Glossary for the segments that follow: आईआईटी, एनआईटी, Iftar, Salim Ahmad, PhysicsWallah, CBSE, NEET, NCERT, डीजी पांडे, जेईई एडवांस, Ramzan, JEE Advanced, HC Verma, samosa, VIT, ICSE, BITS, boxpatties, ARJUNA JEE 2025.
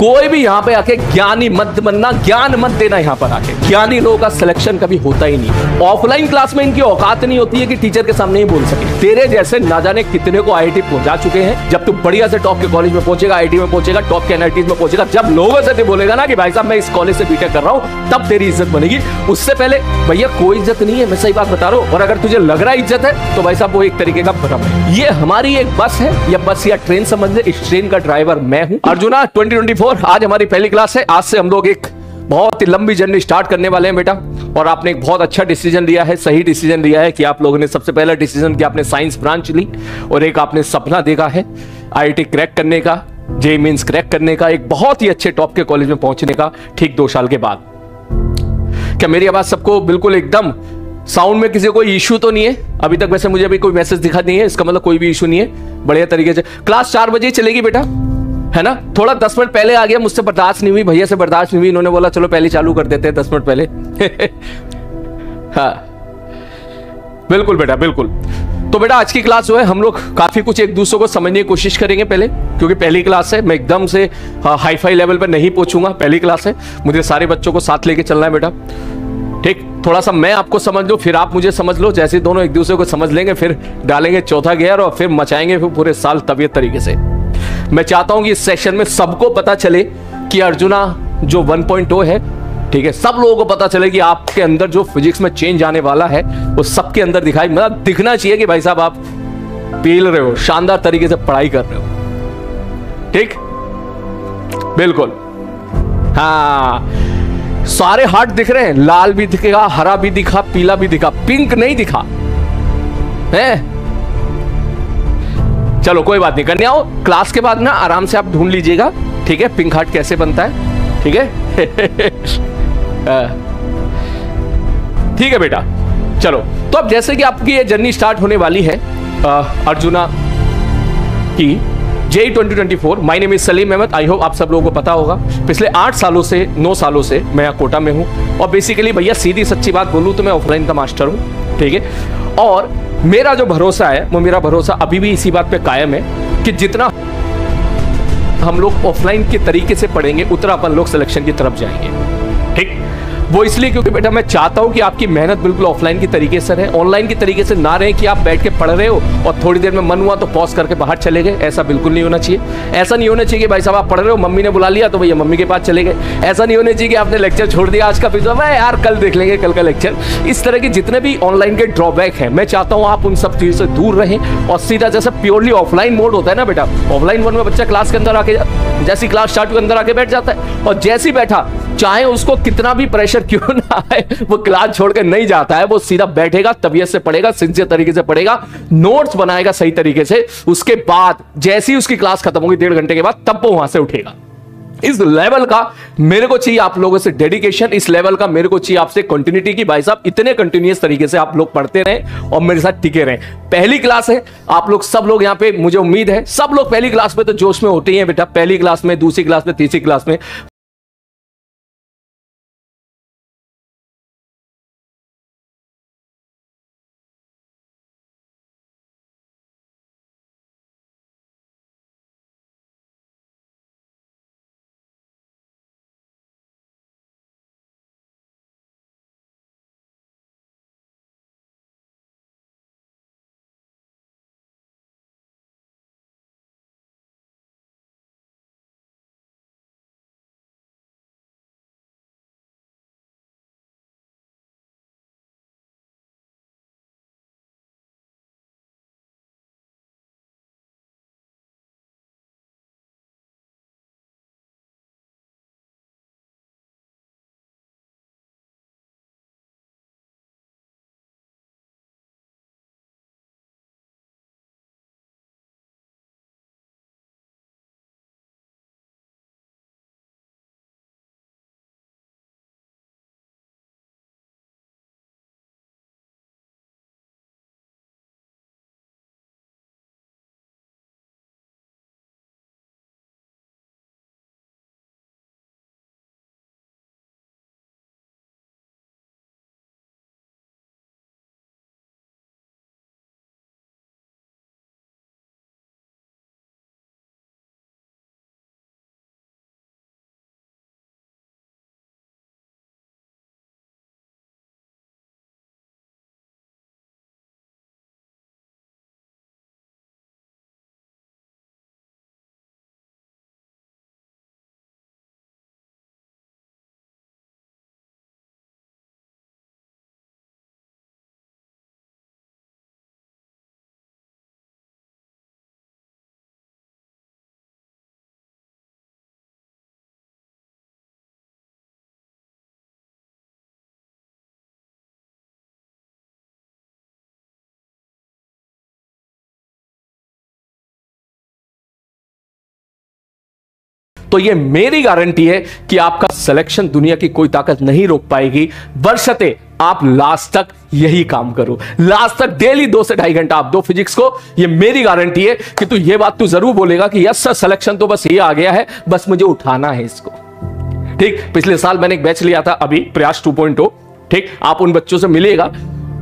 कोई भी यहाँ पे आके ज्ञानी मत बनना, ज्ञान मत देना। यहाँ पर आके ज्ञानी लोगों का सिलेक्शन कभी होता ही नहीं। ऑफलाइन क्लास में इनकी औकात नहीं होती है कि टीचर के सामने ही बोल सके। तेरे जैसे ना जाने कितने को आईआईटी पहुंचा चुके हैं। जब तू बढ़िया से टॉप के कॉलेज में पहुंचेगा, आईआईटी में पहुंचेगा, टॉप के एनआईटी में पहुंचेगा, जब लोगों से बोलेगा ना कि भाई साहब मैं इस कॉलेज से बीटेक कर रहा हूँ, तब तेरी इज्जत बनेगी। उससे पहले भैया कोई इज्जत नहीं है, मैं सही बात बता रहा हूँ। और अगर तुझे लग रहा है इज्जत है तो भाई साहब वो एक तरीके का भ्रम है। ये हमारी एक बस है या बस या ट्रेन समझ ले, इस ट्रेन का ड्राइवर मैं हूँ अर्जुना 2025। आज हमारी पहली क्लास है। आज से हम लोग एक बहुत ही लंबी जर्नी स्टार्ट करने वाले हैं बेटा। और आपने एक बहुत अच्छा डिसीजन लिया है, सही डिसीजन लिया है कि आप लोगों ने सबसे पहला डिसीजन कि आपने साइंस ब्रांच ली और एक आपने सपना देखा है आईआईटी क्रैक करने का, जेईई मेंस क्रैक करने का, एक बहुत ही अच्छे टॉप के कॉलेज में पहुंचने का ठीक 2 साल के बाद। क्या मेरी आवाज सबको बिल्कुल एकदम साउंड में किसी कोई इशू तो नहीं है अभी तक? वैसे मुझे अभी कोई मैसेज दिखा नहीं है, इसका मतलब कोई भी इशू नहीं है। बढ़िया तरीके से क्लास 4 बजे चलेगी बेटा, है ना। थोड़ा 10 मिनट पहले आ गया, मुझसे बर्दाश्त नहीं हुई, भैया से बर्दाश्त नहीं हुई। इन्होंने बोला चलो पहले चालू कर देते हैं 10 मिनट पहले। हाँ बिल्कुल बेटा बिल्कुल। तो बेटा आज की क्लास जो है हम लोग काफी कुछ एक दूसरे को समझने की कोशिश करेंगे पहले, क्योंकि पहली क्लास है। मैं एकदम से हाईफाई लेवल पर नहीं पहुंचूंगा, पहली क्लास है। मुझे सारे बच्चों को साथ लेके चलना है बेटा, ठीक। थोड़ा सा मैं आपको समझ लूँ, फिर आप मुझे समझ लो, जैसे दोनों एक दूसरे को समझ लेंगे फिर डालेंगे चौथा गियर और फिर मचाएंगे फिर पूरे साल तबीयत तरीके से। मैं चाहता हूं कि इस सेशन में सबको पता चले कि अर्जुना जो 1.0 है, ठीक है, सब लोगों को पता चले कि आपके अंदर जो फिजिक्स में चेंज आने वाला है वो सबके अंदर दिखाई, मतलब दिखना चाहिए कि भाई साहब आप पेल रहे हो, शानदार तरीके से पढ़ाई कर रहे हो, ठीक। बिल्कुल हाँ, सारे हार्ट दिख रहे हैं, लाल भी दिखेगा, हरा भी दिखा, पीला भी दिखा, पिंक नहीं दिखा है। चलो कोई बात नहीं, कन्याओं क्लास के बाद ना आराम से आप ढूंढ लीजिएगा, ठीक है, पिंक हार्ट कैसे बनता है, ठीक है। ठीक है बेटा चलो। तो अब जैसे कि आपकी ये जर्नी स्टार्ट होने वाली है अर्जुना की JEE 2024। My name is Salim Ahmed. I hope आप सब लोगों को पता होगा पिछले 9 सालों से मैं यहाँ कोटा में हूँ। और बेसिकली भैया सीधी सच्ची बात बोलूँ तो मैं ऑफलाइन का मास्टर हूँ, ठीक है। और मेरा जो भरोसा है वो मेरा भरोसा अभी भी इसी बात पे कायम है कि जितना हम लोग ऑफलाइन के तरीके से पढ़ेंगे उतना अपन लोग सिलेक्शन की तरफ जाएंगे, ठीक। वो इसलिए क्योंकि बेटा मैं चाहता हूँ कि आपकी मेहनत बिल्कुल ऑफलाइन के तरीके से रहे, ऑनलाइन के तरीके से ना रहे कि आप बैठ के पढ़ रहे हो और थोड़ी देर में मन हुआ तो पॉज करके बाहर चले गए। ऐसा बिल्कुल नहीं होना चाहिए। ऐसा नहीं होना चाहिए कि भाई साहब आप पढ़ रहे हो, मम्मी ने बुला लिया तो भैया मम्मी के पास चले गए। ऐसा नहीं होना चाहिए कि आपने लेक्चर छोड़ दिया, आज का फिजो मैं यार कल देख लेंगे, कल का लेक्चर। इस तरह के जितने भी ऑनलाइन के ड्रॉबैक हैं मैं चाहता हूँ आप उन सब चीज़ से दूर रहें और सीधा जैसे प्योरली ऑफलाइन मोड होता है ना बेटा, ऑफलाइन मोड में बच्चा क्लास के अंदर आके जैसी क्लास स्टार्ट के अंदर आके बैठ जाता है और जैसे ही बैठा चाहे उसको कितना भी प्रेशर क्यों ना आए वो क्लास छोड़कर नहीं जाता है। वो सीधा बैठेगा, तबीयत से पढ़ेगा, सिंसियर तरीके से पढ़ेगा, नोट्स बनाएगा सही तरीके से। उसके बाद जैसी उसकी क्लास खत्म होगी 1.5 घंटे के बाद तब वो वहां से उठेगा। इस लेवल का मेरे को चाहिए आप लोगों से डेडिकेशन, इस लेवल का मेरे को चाहिए आपसे कंटिन्यूटी कि भाई साहब इतने कंटिन्यूअस तरीके से आप लोग पढ़ते रहें और मेरे साथ टिके रहें। पहली क्लास है, आप लोग सब लोग यहाँ पे मुझे उम्मीद है सब लोग पहली क्लास में तो जोश में होते ही हैं बेटा। पहली क्लास में, दूसरी क्लास में, तीसरी क्लास में, तो ये मेरी गारंटी है कि आपका सिलेक्शन दुनिया की कोई ताकत नहीं रोक पाएगी, बशर्ते आप लास्ट तक यही काम करो। लास्ट तक डेली 2 से 2.5 घंटा आप दो फिजिक्स को। ये मेरी गारंटी है कि तू ये बात तू जरूर बोलेगा कि यस सर सिलेक्शन तो बस ये आ गया है, बस मुझे उठाना है इसको। ठीक, पिछले साल मैंने एक बैच लिया था अभी प्रयास 2.0। ठीक, आप उन बच्चों से मिलिएगा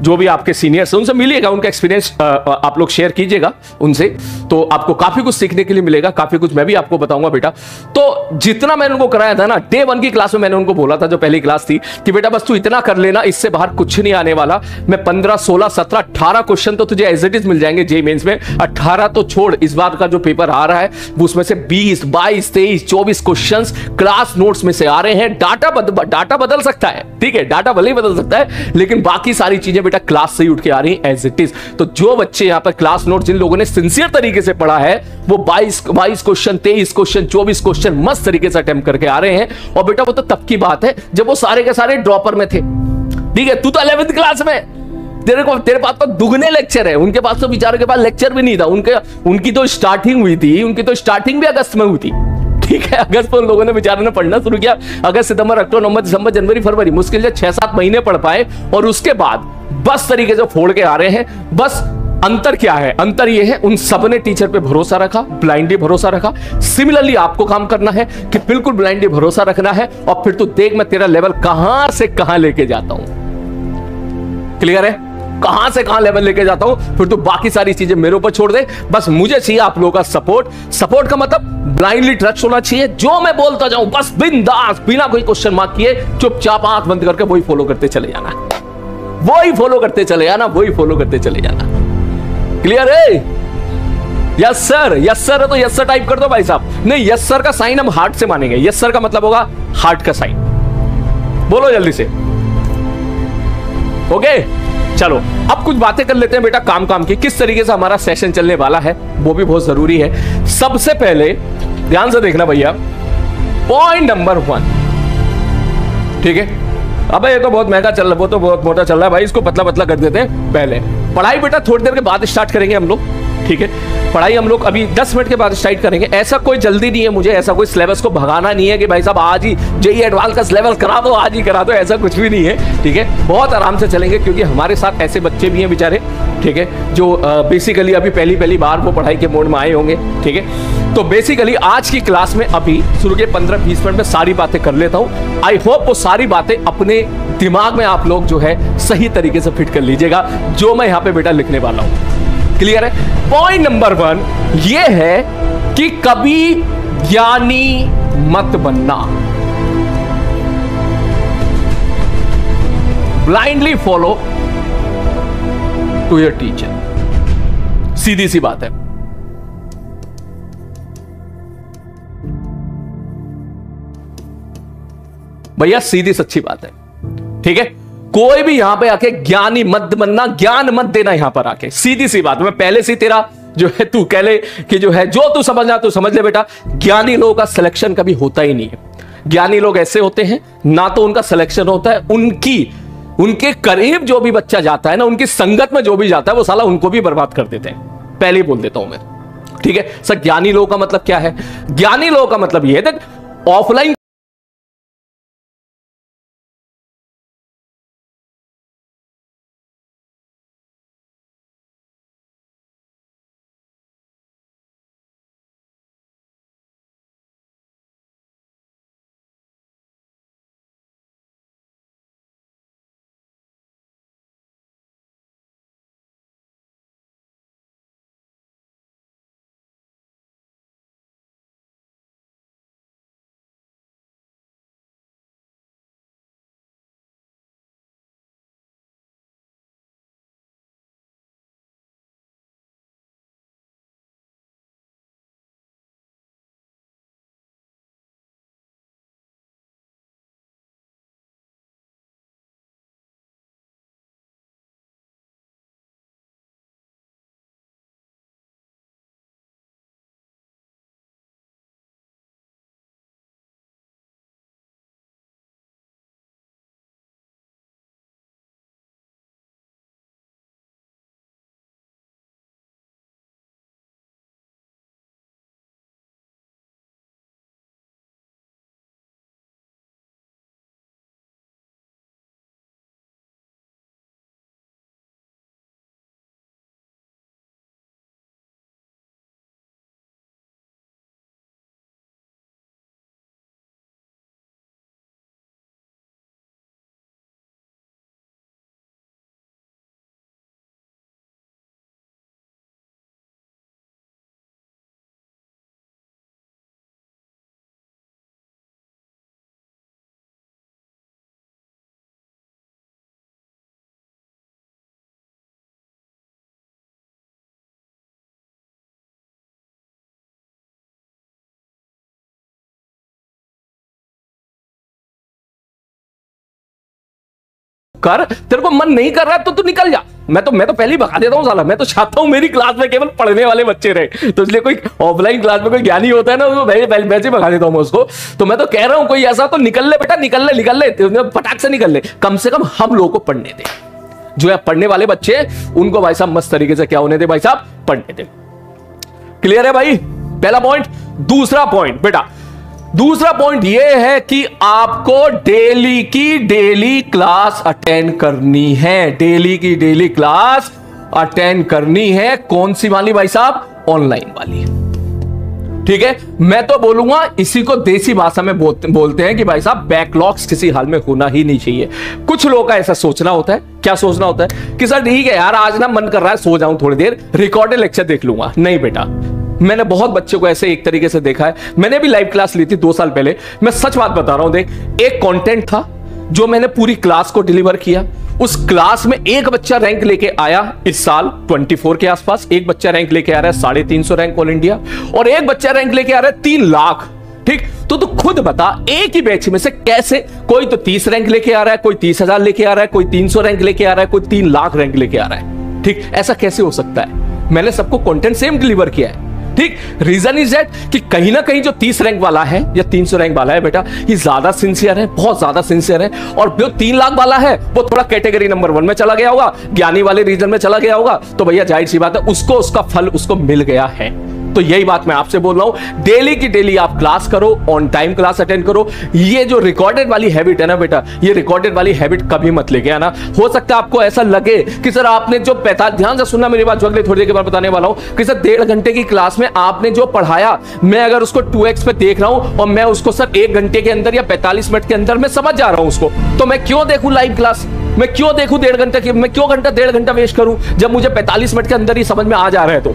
जो भी आपके सीनियर्स हैं, उनसे मिलिएगा, उनका एक्सपीरियंस आप लोग शेयर कीजिएगा उनसे, तो आपको काफी कुछ सीखने के लिए मिलेगा, काफी कुछ मैं भी आपको बताऊंगा बेटा। तो जितना मैंने उनको कराया था ना, Day 1 की क्लास में मैंने उनको बोला था, जो पहली क्लास थी, कि बेटा बस तू इतना कर लेना, इससे बाहर कुछ नहीं आने वाला। मैं 15, 16, 17, 18 क्वेश्चन तो तुझे एज इट इज मिल जाएंगे जेईई मेंस में। 18 तो छोड़, इस बार का जो पेपर आ रहा है उसमें से 20, 22, 23, 24 क्वेश्चन क्लास नोट्स में से आ रहे हैं। डाटा बदल सकता है, ठीक है, डाटा भले ही बदल सकता है, लेकिन बाकी सारी चीजें क्लास से उठ के आ रही है एज इट इज। तो जो बच्चे यहां पर क्लास नोट जिन लोगों ने सिंसियर तरीके से पढ़ा है, वो 22 क्वेश्चन, 23 क्वेश्चन, 24 क्वेश्चन मस्त तरीके से अटेम्प्ट करके आ रहे हैं। और बेटा वो तो तब की बात है जब वो सारे के सारे ड्रॉपर में थे। ठीक है, तू तो 11th क्लास में, तेरे पास तो दुगने लेक्चर है, उनके पास तो बेचारों के पास लेक्चर भी नहीं था। उनकी तो स्टार्टिंग हुई थी, उनकी तो स्टार्टिंग भी अगस्त में हुई थी। ठीक है, अगस्त पर उन लोगों ने बेचारों ने पढ़ना शुरू किया। अगस्त, सितंबर, अक्टूबर, नवंबर, दिसंबर, जनवरी, फरवरी, मुश्किल से 6-7 महीने पढ़ पाए, और उसके बाद बस तरीके से फोड़ के आ रहे हैं। बस अंतर क्या है? अंतर यह है उन सब ने टीचर पे भरोसा रखा, ब्लाइंडली भरोसा रखा। सिमिलरली आपको काम करना है कि बिल्कुल ब्लाइंडली भरोसा रखना है, और फिर तू देख मैं तेरा लेवल कहां से कहां लेके जाता हूं। क्लियर है? कहां से कहां लेवल लेके जाता हूं, फिर तू बाकी सारी चीजें मेरे ऊपर छोड़ दे। बस मुझे चाहिए आप लोगों का सपोर्ट। सपोर्ट का मतलब ब्लाइंडली ट्रस्ट होना चाहिए, जो मैं बोलता जाऊं बस बिंदास, बिना कोई क्वेश्चन मार्क किए चुपचाप आंख बंद करके वही फॉलो करते चले जाना, वही फॉलो करते चले जाना, वही फॉलो करते चले जाना। क्लियर है? यस सर, यस सर है तो यस सर टाइप कर दो भाई साहब। नहीं, यस सर का साइन हम हार्ट से मानेंगे। यस सर का मतलब होगा हार्ट का साइन। बोलो जल्दी से। ओके, चलो अब कुछ बातें कर लेते हैं बेटा काम की, किस तरीके से हमारा सेशन चलने वाला है, वो भी बहुत जरूरी है। सबसे पहले ध्यान से देखना भैया, पॉइंट नंबर 1। ठीक है, अब ये तो बहुत महंगा चल रहा है, वो तो बहुत मोटा चल रहा है भाई, इसको पतला पतला कर देते हैं। पहले पढ़ाई बेटा थोड़ी देर के बाद स्टार्ट करेंगे हम लोग। ठीक है, पढ़ाई हम लोग अभी 10 मिनट के बाद स्टार्ट करेंगे। ऐसा कोई जल्दी नहीं है मुझे, ऐसा कोई सिलेबस को भगाना नहीं है कि भाई साहब आज ही जेईई एडवांस का सिलेबस करा दो, आज ही करा दो, ऐसा कुछ भी नहीं है। ठीक है, बहुत आराम से चलेंगे, क्योंकि हमारे साथ ऐसे बच्चे भी हैं बेचारे, ठीक है, जो बेसिकली अभी पहली बार वो पढ़ाई के मोड में आए होंगे। ठीक है, तो बेसिकली आज की क्लास में अभी शुरू के 15-20 मिनट में सारी बातें कर लेता हूँ। आई होप वो सारी बातें अपने दिमाग में आप लोग जो है सही तरीके से फिट कर लीजिएगा, जो मैं यहाँ पे बेटा लिखने वाला हूँ। क्लियर है? पॉइंट नंबर 1 ये है कि कभी ज्ञानी मत बनना, ब्लाइंडली फॉलो your teacher। सीधी सी बात है। भैया सीधी सच्ची बात है। ठीक है, कोई भी यहां पे आके ज्ञानी मत बनना, ज्ञान मत देना यहां पर आके। सीधी सी बात, मैं पहले से तेरा जो है तू कह ले कि जो है जो तू समझना तू समझ ले बेटा। ज्ञानी लोगों का सिलेक्शन कभी होता ही नहीं है। ज्ञानी लोग ऐसे होते हैं ना, तो उनका सिलेक्शन होता है, उनके करीब जो भी बच्चा जाता है ना, उनकी संगत में जो भी जाता है, वो साला उनको भी बर्बाद कर देते हैं, पहले ही बोल देता हूं मैं। ठीक है सर, ज्ञानी लोगों का मतलब क्या है? ज्ञानी लोगों का मतलब यह है कि ऑफलाइन कर, तेरे को मन नहीं कर रहा तो तू निकल जा। मैं तो पहले ही भगा देता हूँ साला। मैं तो चाहता हूँ मेरी क्लास में केवल पढ़ने वाले बच्चे रहे, तो इसलिए कोई ऑफलाइन क्लास में कोई ज्ञानी होता है ना उसको वैसे भगा देता हूँ उसको। तो मैं तो कह रहा हूँ कोई ऐसा तो निकल ले बेटा, निकल ले फटाक से निकल ले, कम से कम हम लोगों को पढ़ने दे। जो है पढ़ने वाले बच्चे उनको भाई साहब मस्त तरीके से क्या होने दे भाई साहब, पढ़ने दे। क्लियर है भाई, पहला पॉइंट। दूसरा पॉइंट बेटा, दूसरा पॉइंट यह है कि आपको डेली की डेली क्लास अटेंड करनी है। डेली की डेली क्लास अटेंड करनी है। कौन सी वाली भाई साहब? ऑनलाइन वाली। ठीक है, मैं तो बोलूंगा इसी को देसी भाषा में बोलते हैं कि भाई साहब बैकलॉग्स किसी हाल में होना ही नहीं चाहिए। कुछ लोगों का ऐसा सोचना होता है। क्या सोचना होता है कि सर ठीक है यार आज ना मन कर रहा है सो जाऊं थोड़ी देर, रिकॉर्डेड लेक्चर देख लूंगा। नहीं बेटा, मैंने बहुत बच्चों को ऐसे एक तरीके से देखा है। मैंने भी लाइव क्लास ली थी 2 साल पहले, मैं सच बात बता रहा हूं। देख, एक कंटेंट था जो मैंने पूरी क्लास को डिलीवर किया। उस क्लास में एक बच्चा रैंक लेके आया इस साल 24 के आसपास। एक बच्चा रैंक लेके आ रहा है 350 रैंक ऑल इंडिया, और एक बच्चा रैंक लेके आ रहा है 3 लाख। ठीक, तो तू खुद बता एक ही बैच में से कैसे कोई तो 30 रैंक लेके आ रहा है, कोई 30,000 लेके आ रहा है, कोई 300 रैंक लेके आ रहा है, कोई 3 लाख रैंक लेके आ रहा है। ठीक, ऐसा कैसे हो सकता है? मैंने सबको कंटेंट सेम डिलीवर किया है। ठीक, रीजन इज दैट कि कहीं ना कहीं जो 30 रैंक वाला है या 300 रैंक वाला है बेटा, ये ज्यादा सिंसियर है, बहुत ज्यादा सिंसियर है। और जो 3 लाख वाला है वो थोड़ा कैटेगरी नंबर 1 में चला गया होगा, ज्ञानी वाले रीजन में चला गया होगा। तो भैया जाहिर सी बात है उसको उसका फल उसको मिल गया है। तो यही बात मैं आपसे बोल रहा हूं, डेली की डेली आप क्लास करो, ऑन टाइम क्लास अटेंड करो। ये जो रिकॉर्डेड वाली हैबिट है ना बेटा, ये रिकॉर्डेड वाली हैबिट कभी मत लेके आना। हो सकता है आपको ऐसा लगे कि सर आपने जो ध्यान से सुनना मेरी बात, जो अगले थोड़ी देर के बाद बताने वाला हूं कि सर 1.5 घंटे की क्लास में आपने जो पढ़ाया मैं अगर उसको 2x पे देख रहा हूं और मैं उसको सर 1 घंटे के अंदर या 45 मिनट के अंदर मैं समझ जा रहा हूं उसको, तो मैं क्यों देखूं लाइव क्लास? मैं क्यों देखूं 1.5 घंटे की? मैं क्यों 1.5 घंटा वेस्ट करूं जब मुझे 45 मिनट के अंदर ही समझ में आ जा रहा है? तो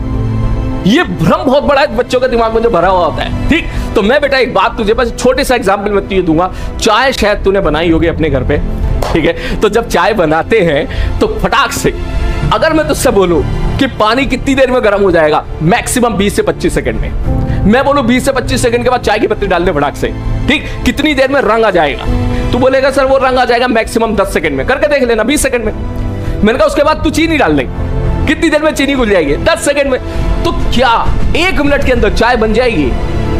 ये भ्रम बहुत बड़ा है बच्चों के दिमाग में जो भरा हुआ होता है। ठीक, तो मैं बेटा एक बात तुझे बस छोटे सा एग्जांपल मैं तुझे दूंगा। चाय शायद तूने बनाई होगी अपने घर पे। ठीक है, तो जब चाय बनाते हैं तो फटाक से अगर मैं तुझसे बोलूं कि पानी कितनी देर में गर्म हो जाएगा, मैक्सिमम 20 से 25 सेकंड में। मैं बोलूं 20 से 25 सेकंड के बाद चाय की पत्ती डाल दे फटाक से। ठीक, कितनी देर में रंग आ जाएगा? तू बोलेगा सर वो रंग आ जाएगा मैक्सिमम 10 सेकंड में, करके देख लेना 20 सेकंड में। मैंने कहा उसके बाद तू चीनी डाल दे, कितनी देर में चीनी घुल जाएगी? 10 सेकंड में। तो क्या 1 मिनट के अंदर चाय बन जाएगी?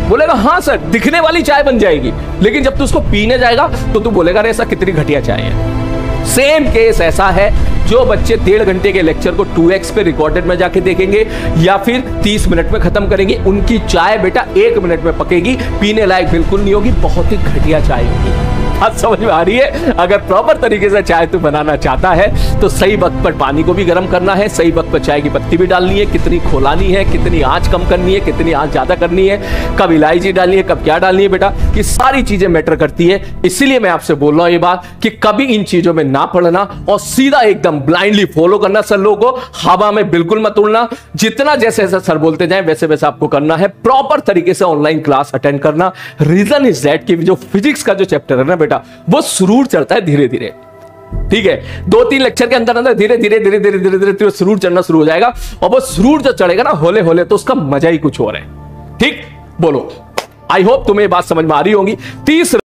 बोलेगा हाँ सर, दिखने वाली चाय बन जाएगी। लेकिन जब तू उसको पीने जाएगा तो तू बोलेगा अरे ऐसा कितनी घटिया चाय है। सेम केस ऐसा है जो बच्चे 1.5 घंटे के लेक्चर को 2x पे रिकॉर्डेड में जाके देखेंगे या फिर 30 मिनट में खत्म करेंगे, उनकी चाय बेटा 1 मिनट में पकेगी, पीने लायक बिल्कुल नहीं होगी, बहुत ही घटिया चाय होगी। बात समझ में आ रही है? अगर प्रॉपर तरीके से चाय तू बनाना चाहता है तो सही वक्त पर पानी को भी गर्म करना है, सही वक्त पर चाय की पत्ती भी डालनी है, कितनी खोलानी है, कितनी आंच कम करनी है, कितनी आंच ज्यादा करनी है, कब इलायची डालनी है, कब क्या डालनी है बेटा, ये सारी चीजें मैटर करती है। इसीलिए मैं आपसे बोल रहा हूं ये बात कि कभी इन चीजों में ना पढ़ना और सीधा एकदम ब्लाइंडली फॉलो करना सर लोगों को, हवा में बिल्कुल मत उड़ना। जितना जैसे जैसे सर बोलते जाए वैसे वैसे आपको करना है, प्रॉपर तरीके से ऑनलाइन क्लास अटेंड करना। रीजन इज दैट कि जो फिजिक्स का जो चैप्टर है ना बेटा, वो सुरूर चढ़ता है धीरे धीरे। ठीक है, 2-3 लेक्चर के अंदर अंदर धीरे धीरे धीरे धीरे धीरे धीरे धीरे सुरूर चढ़ना शुरू हो जाएगा, और वो सुरूर जब चढ़ेगा ना होले होले तो उसका मजा ही कुछ और है। ठीक, बोलो, आई होप तुम्हें बात समझ में आ रही होगी। तीसरा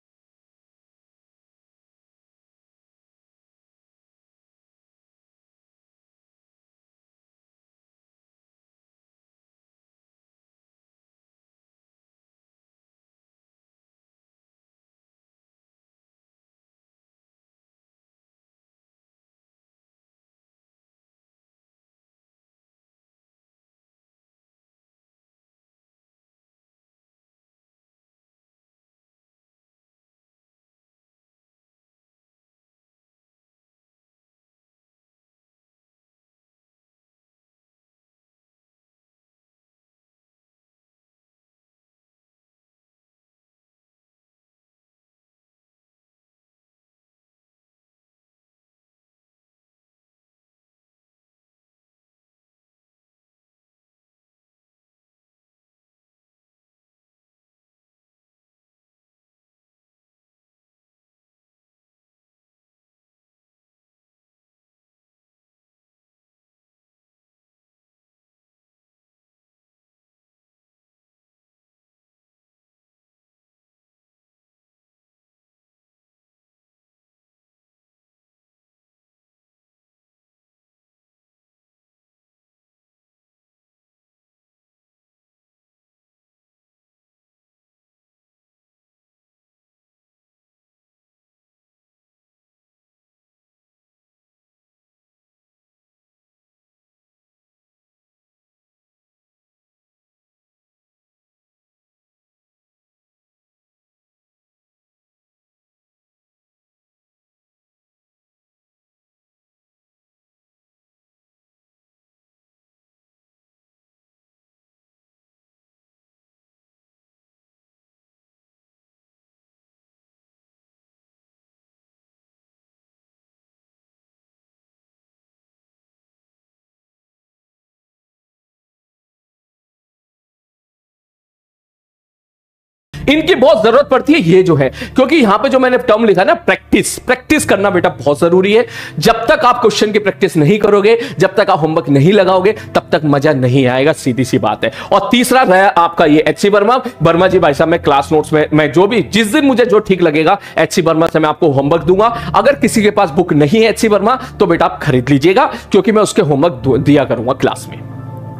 इनकी बहुत जरूरत पड़ती है ये जो है, क्योंकि यहां पे जो मैंने टर्म लिखा ना प्रैक्टिस, प्रैक्टिस करना बेटा बहुत जरूरी है। जब तक आप क्वेश्चन की प्रैक्टिस नहीं करोगे, जब तक आप होमवर्क नहीं लगाओगे, तब तक मजा नहीं आएगा, सीधी सी बात है। और तीसरा है आपका ये एचसी वर्मा, वर्मा जी भाई साहब मैं क्लास नोट्स में जो भी जिस दिन मुझे जो ठीक लगेगा एचसी वर्मा से मैं आपको होमवर्क दूंगा। अगर किसी के पास बुक नहीं है एचसी वर्मा तो बेटा आप खरीद लीजिएगा, क्योंकि मैं उसके होमवर्क दिया करूंगा क्लास में।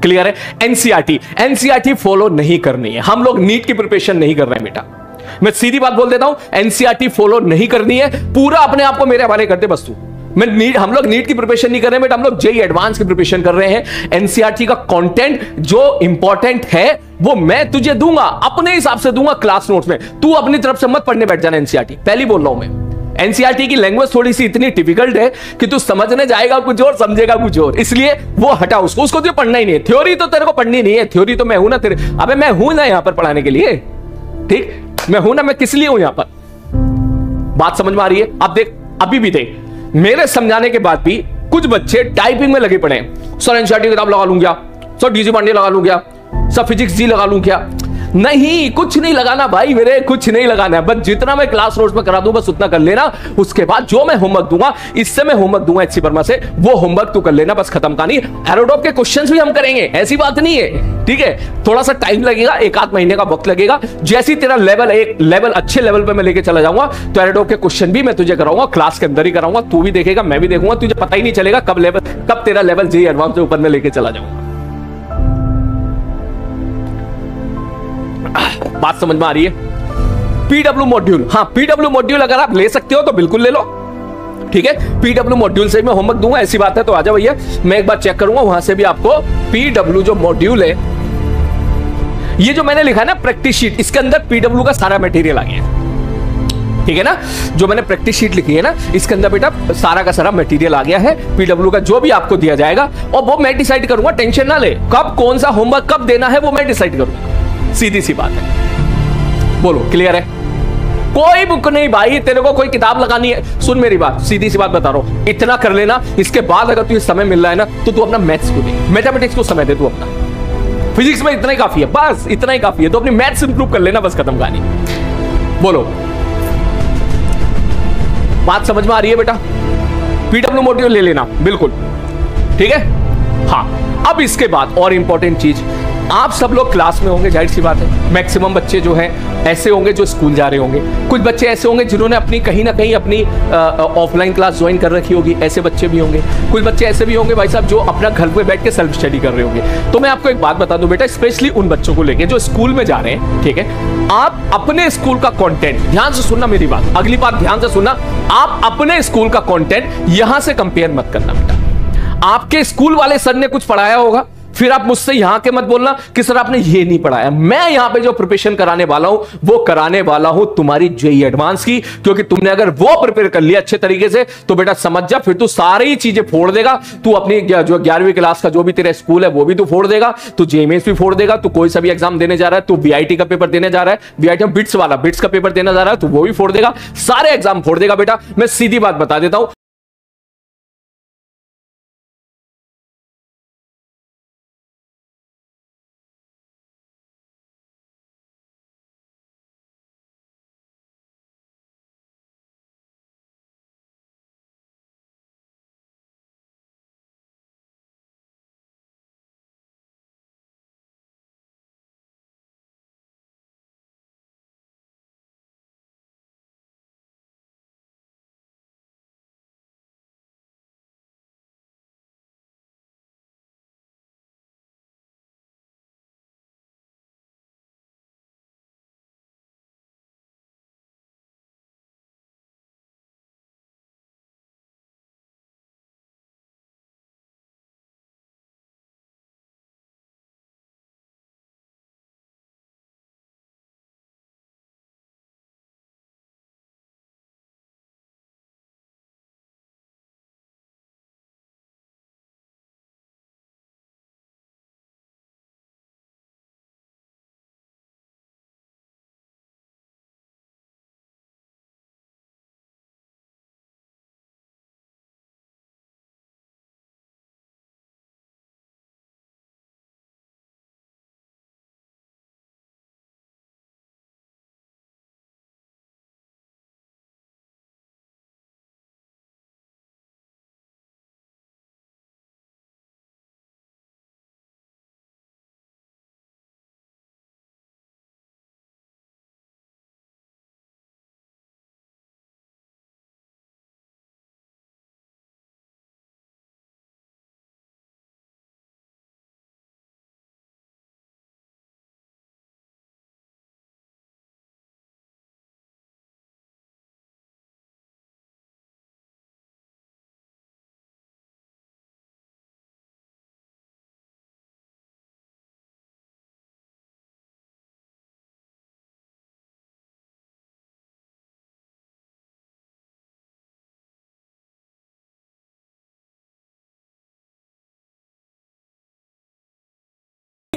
क्लियर है? एनसीईआरटी फॉलो नहीं करनी है, हम लोग नीट की प्रिपरेशन नहीं कर रहे हैं बेटा, मैं सीधी बात बोल देता हूं, एनसीईआरटी फॉलो नहीं करनी है, पूरा अपने आप को मेरे हवाले करते बस तू। मैं नीट, हम लोग नीट की प्रिपरेशन नहीं कर रहे हैं बेटा, हम लोग जेईई एडवांस की प्रिपरेशन कर रहे हैं। एनसीईआरटी का कंटेंट जो इंपॉर्टेंट है वो मैं तुझे दूंगा, अपने हिसाब से दूंगा क्लास नोट्स में, तू अपनी तरफ से मत पढ़ने बैठ जाना एनसीईआरटी, पहले बोल रहा हूं मैं। एनसीईआरटी की लैंग्वेज थोड़ी सी इतनी डिफिकल्ट है कि तू समझने जाएगा कुछ और समझेगा कुछ और, इसलिए वो हटा उसको, उसको तुझे पढ़ना ही नहीं है। थ्योरी तो तेरे को पढ़नी नहीं है, थ्योरी तो मैं हूं ना तेरे, अबे मैं हूं ना यहां पर पढ़ाने के लिए, ठीक मैं हूं ना, मैं किस लिए हूं यहां पर, बात समझ में आ रही है? आप देख अभी भी देख मेरे समझाने के बाद भी कुछ बच्चे टाइपिंग में लगे पड़े हैं, सर एनसीईआरटी की किताब लगा लूं क्या, सर डीजी पांडे लगा लूं क्या, सर फिजिक्स जी लगा लूं क्या? नहीं, कुछ नहीं लगाना भाई मेरे, कुछ नहीं लगाना है, बस जितना मैं क्लास नोट्स में करा दूं बस उतना कर लेना, उसके बाद जो मैं होमवर्क दूंगा, इससे मैं होमवर्क दूंगा एचसी वर्मा से, वो होमवर्क तू कर लेना, बस खत्म कहानी। एरोडॉप के क्वेश्चंस भी हम करेंगे, ऐसी बात नहीं है, ठीक है थोड़ा सा टाइम लगेगा, एक आध महीने का वक्त लगेगा, जैसी तेरा लेवल एक लेवल अच्छे लेवल पर मैं लेके चला जाऊंगा तो एरोडॉप के क्वेश्चन भी मैं तुझे कराऊंगा, क्लास के अंदर ही कराऊंगा, तू भी देखेगा मैं भी देखूंगा, तुझे पता ही नहीं चलेगा कब लेवल, कब तेरा लेवल जेईई एडवांस से ऊपर में लेके चला जाऊंगा। बात समझ में आ रही है? पीडब्ल्यू मॉड्यूल, हाँ पीडब्ल्यू मॉड्यूल अगर आप ले सकते हो तो बिल्कुल ले लो, ठीक है पीडब्ल्यू मॉड्यूल से मैं होमवर्क दूंगा, ऐसी बात है तो आजा भैया, मैं एक बार चेक करूंगा वहां से भी आपको पीडब्ल्यू जो मॉड्यूल है, ये जो मैंने लिखा ना प्रैक्टिस शीट, इसके अंदर पीडब्ल्यू का सारा मटेरियल आ गया, ठीक है ना, जो मैंने प्रैक्टिस शीट लिखी है ना इसके अंदर बेटा सारा का सारा मटेरियल आ गया है पीडब्ल्यू का, जो भी आपको दिया जाएगा, और वो मैं डिसाइड करूंगा, टेंशन ना ले, कब कौन सा होमवर्क कब देना है वो मैं डिसाइड करूंगा, सीधी सी बात है। बोलो क्लियर है? कोई बुक नहीं भाई, तेरे को कोई किताब लगानी है, सुन मेरी बात, सीधी सी बात बता रहा हूं, इतना कर लेना, इसके बाद अगर तुझे समय मिल रहा है ना तो तू अपना मैथ्स को दे, मैथमेटिक्स को समय दे, तू अपना फिजिक्स में इतना ही काफी है, बस इतना ही काफी है, तो अपनी मैथ्स इंप्रूव कर लेना, बस खत्म कहानी। बोलो बात समझ में आ रही है बेटा? पीडब्ल्यू मॉड्यूल ले लेना बिल्कुल, ठीक है। हाँ अब इसके बाद और इंपॉर्टेंट चीज, आप सब लोग क्लास में होंगे, जाहिर सी बात है, मैक्सिमम बच्चे जो हैं ऐसे होंगे जो स्कूल जा रहे होंगे, कुछ बच्चे ऐसे होंगे जिन्होंने अपनी कहीं ना कहीं अपनी ऑफलाइन क्लास ज्वाइन कर रखी होगी, ऐसे बच्चे भी होंगे, कुछ बच्चे ऐसे भी होंगे भाई साहब जो अपना घर पे बैठ के सेल्फ स्टडी कर रहे होंगे। तो मैं आपको एक बात बता दूं बेटा, स्पेशली उन बच्चों को लेकर जो स्कूल में जा रहे हैं, ठीक है, आप अपने स्कूल का कॉन्टेंट, ध्यान से सुनना मेरी बात, अगली बात ध्यान से सुनना, आप अपने स्कूल का कॉन्टेंट यहां से कंपेयर मत करना बेटा। आपके स्कूल वाले सर ने कुछ पढ़ाया होगा, फिर आप मुझसे यहां के मत बोलना कि सर आपने ये नहीं पढ़ाया, मैं यहां पे जो प्रिपरेशन कराने वाला हूं वो कराने वाला हूं तुम्हारी जेईई एडवांस की, क्योंकि तुमने अगर वो प्रिपेयर कर लिया अच्छे तरीके से तो बेटा समझ जा, फिर तू सारी चीजें फोड़ देगा, तू अपनी जो 11वीं क्लास का जो भी तेरा स्कूल है वो भी तू फोड़ देगा, तू जेईई मेंस भी फोड़ देगा, तू कोई सा भी एग्जाम देने जा रहा है, तू VIT का पेपर देने जा रहा है, VIT में बिट्स वाला बिट्स का पेपर देने जा रहा है, तू वो भी फोड़ देगा, सारे एग्जाम फोड़ देगा बेटा। मैं सीधी बात बता देता हूं,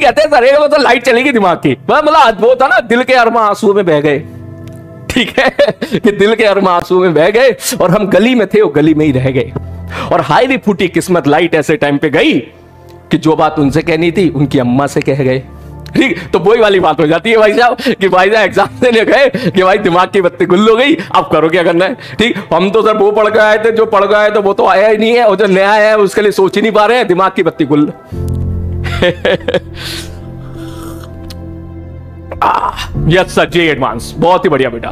कहते हैं सर वो तो लाइट चलेगी दिमाग की, मतलब वो था ना दिल के अरमा आंसू में बह गए। ठीक है कि दिल के अरमा आंसू में बह गए और हम गली में थे वो गली में ही रह गए। और हाईली फूटी किस्मत लाइट ऐसे टाइम पे गई कि जो बात उनसे कहनी थी उनकी अम्मा से कह गए। ठीक, तो वही वाली बात हो जाती है भाई साहब कि भाई साहब एग्जाम देने गए कि भाई दिमाग की बत्ती गुल हो गई, अब करो क्या करना है। ठीक, हम तो सर वो पढ़ के आए थे, जो पढ़ के आए थे वो तो आया ही नहीं है और जो नया आया है उसके लिए सोच ही नहीं पा रहे हैं, दिमाग की बत्ती गुल। यस सर, JEE एडवांस बहुत ही बढ़िया बेटा।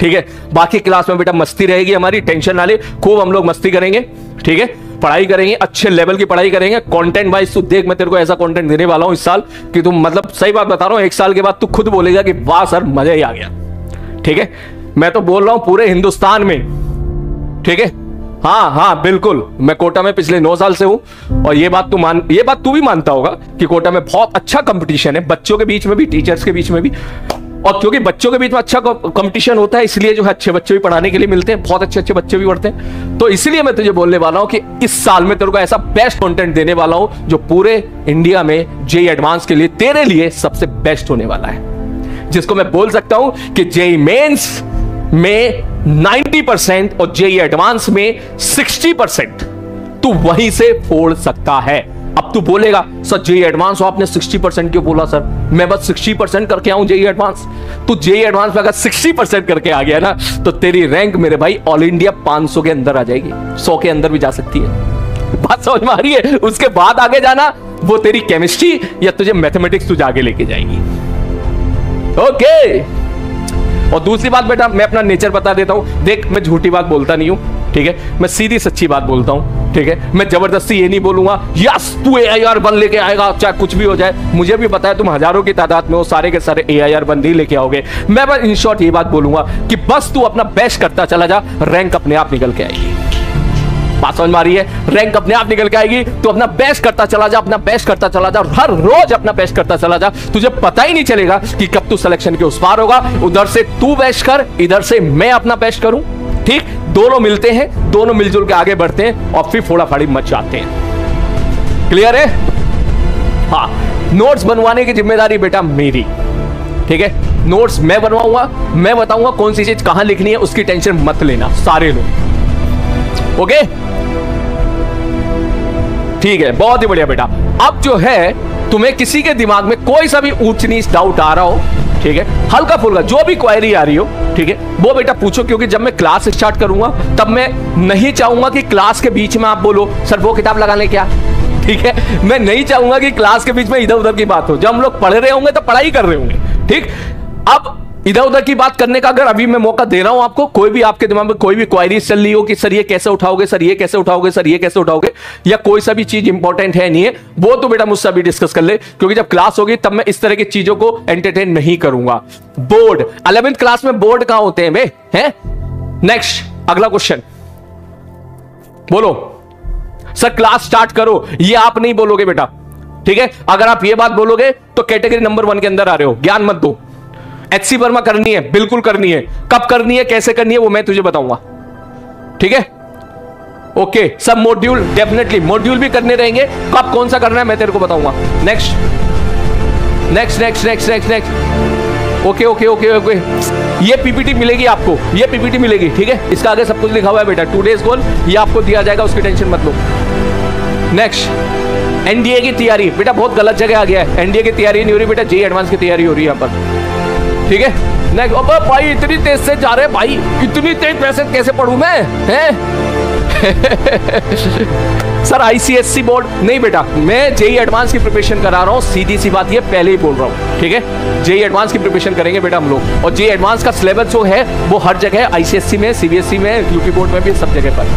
ठीक है, बाकी क्लास में बेटा मस्ती रहेगी हमारी, टेंशन ना ले, खूब हम लोग मस्ती करेंगे। ठीक है, पढ़ाई करेंगे, अच्छे लेवल की पढ़ाई करेंगे। कंटेंट वाइज तू देख, मैं तेरे को ऐसा कंटेंट देने वाला हूं इस साल कि तुम मतलब सही बात बता रहा हूं, एक साल के बाद तू खुद बोलेगा कि वाह सर मजा ही आ गया। ठीक है, मैं तो बोल रहा हूं पूरे हिंदुस्तान में। ठीक है, हाँ हाँ बिल्कुल, मैं कोटा में पिछले 9 साल से हूँ और ये बात तू भी मानता होगा कि कोटा में बहुत अच्छा कंपटीशन है, बच्चों के बीच में भी, टीचर्स के बीच में भी। और क्योंकि बच्चों के बीच में अच्छा कंपटीशन होता है इसलिए जो है अच्छे बच्चे भी पढ़ाने के लिए मिलते हैं, बहुत अच्छे अच्छे बच्चे भी पढ़ते हैं। तो इसलिए मैं तुझे बोलने वाला हूँ कि इस साल में तेरे को ऐसा बेस्ट कॉन्टेंट देने वाला हूँ जो पूरे इंडिया में JEE एडवांस के लिए तेरे लिए सबसे बेस्ट होने वाला है, जिसको मैं बोल सकता हूँ कि JEE मेन्स में 90% और JEE एडवांस में 60% तू वहीं से फोड़ सकता है। अब तू बोलेगा सर JEE एडवांस आपने 60% क्यों बोला? सर मैं बस 60% करके आऊं JEE एडवांस। तू JEE एडवांस में अगर 60% करके आ गया ना तो तेरी रैंक मेरे भाई ऑल इंडिया 500 के अंदर आ जाएगी, 100 के अंदर भी जा सकती है। बात समझ में आ रही है? उसके बाद आगे जाना वो तेरी केमिस्ट्री या तुझे मैथमेटिक्स तुझे आगे लेके जाएगी। ओके, और दूसरी बात बेटा मैं अपना नेचर बता देता हूँ। देख, मैं झूठी बात बोलता नहीं हूँ, ठीक है, मैं सीधी सच्ची बात बोलता हूँ। ठीक है, मैं जबरदस्ती ये नहीं बोलूंगा यस तू AIR-1 लेके आएगा चाहे कुछ भी हो जाए। मुझे भी पता है तुम हजारों की तादाद में वो सारे के सारे AIR-1 ही लेके आओगे। मैं बस इन शॉर्ट ये बात बोलूंगा कि बस तू अपना बेस्ट करता चला जा, रैंक अपने आप निकल के आएगी। बात समझ में आ रही है? रैंक अपने आप निकल के आएगी। तो अपना बेस्ट करता चला जा, अपना बेस्ट करता चला जा, हर रोज अपना बेस्ट करता चला जा। तुझे पता ही नहीं चलेगा कि कब तू सिलेक्शन के उस पार होगा। उधर से तू बेस्ट कर, इधर से मैं अपना बेस्ट करूं। ठीक, दोनों मिलते हैं, दोनों मिलजुल के आगे बढ़ते हैं और फिर फोड़ा फाड़ी मचाते हैं। क्लियर है? हाँ, नोट्स बनवाने की जिम्मेदारी बेटा मेरी। ठीक है, नोट्स मैं बनवाऊंगा, मैं बताऊंगा कौन सी चीज कहां लिखनी है, उसकी टेंशन मत लेना सारे लोग। ओके, ठीक है, बहुत ही बढ़िया बेटा। अब जो है तुम्हें किसी के दिमाग में कोई सा भी ऊंच नीच डाउट आ रहा हो, ठीक है, हल्का फुल्का जो भी क्वेरी आ रही हो, ठीक है, वो बेटा पूछो। क्योंकि जब मैं क्लास स्टार्ट करूंगा तब मैं नहीं चाहूंगा कि क्लास के बीच में आप बोलो सर वो किताब लगाने क्या। ठीक है, मैं नहीं चाहूंगा कि क्लास के बीच में इधर उधर की बात हो। जब हम लोग पढ़ रहे होंगे तो पढ़ाई कर रहे होंगे। ठीक, अब इधर उधर की बात करने का अगर अभी मैं मौका दे रहा हूं आपको, कोई भी आपके दिमाग में कोई भी क्वायरी चल रही हो कि सर ये कैसे उठाओगे, सर ये कैसे उठाओगे, सर ये कैसे उठाओगे, या कोई सा भी चीज इंपॉर्टेंट है नहीं है, वो तो बेटा मुझसे अभी डिस्कस कर ले। क्योंकि जब क्लास होगी तब मैं इस तरह की चीजों को एंटरटेन नहीं करूंगा। बोर्ड 11th क्लास में बोर्ड कहां होते हैं बे? हैं? नेक्स्ट, अगला क्वेश्चन बोलो। सर क्लास स्टार्ट करो, ये आप नहीं बोलोगे बेटा। ठीक है, अगर आप ये बात बोलोगे तो कैटेगरी नंबर 1 के अंदर आ रहे हो। ज्ञान मत दो, HC वर्मा करनी है, बिल्कुल करनी है। कब करनी है, कैसे करनी है, वो मैं तुझे बताऊंगा। ठीक है, ओके। सब मॉड्यूल डेफिनेटली मॉड्यूल भी करने रहेंगे, कब कौन सा करना है मैं तेरे को बताऊंगा। Next next next next next next, okay okay okay okay. ये पीपीटी मिलेगी आपको, ये पीपीटी मिलेगी। ठीक है, इसका आगे सब कुछ लिखा हुआ है बेटा। 2 डेज गोल ये आपको दिया जाएगा, उसकी टेंशन मत लो। नेक्स्ट, NDA की तैयारी बेटा बहुत गलत जगह आ गया है। NDA की तैयारी नहीं हो रही बेटा, JEE एडवांस की तैयारी हो रही है यहाँ पर। ठीक है, नेक्स्ट। अब भाई इतनी तेज से जा रहे भाई, इतनी तेज पैसे कैसे पढ़ूं मैं हैं? सर ICSE बोर्ड नहीं बेटा, मैं JEE एडवांस की प्रिपरेशन करा रहा हूँ। सीधी सी बात ये पहले ही बोल रहा हूँ। ठीक है, JEE एडवांस की प्रिपरेशन करेंगे बेटा हम लोग। और JEE एडवांस का सिलेबस जो है वो हर जगह ICSE में, CBSE में, UP बोर्ड में भी, सब जगह पर।